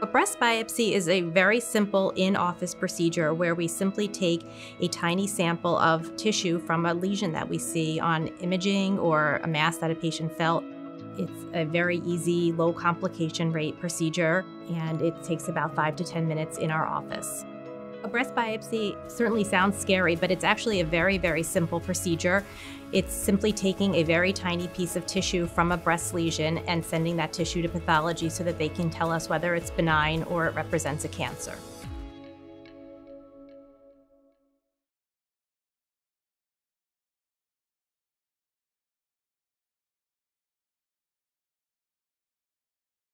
A breast biopsy is a very simple in-office procedure where we simply take a tiny sample of tissue from a lesion that we see on imaging or a mass that a patient felt. It's a very easy, low complication rate procedure, and it takes about 5 to 10 minutes in our office. A breast biopsy certainly sounds scary, but it's actually a very, very simple procedure. It's simply taking a very tiny piece of tissue from a breast lesion and sending that tissue to pathology so that they can tell us whether it's benign or it represents a cancer.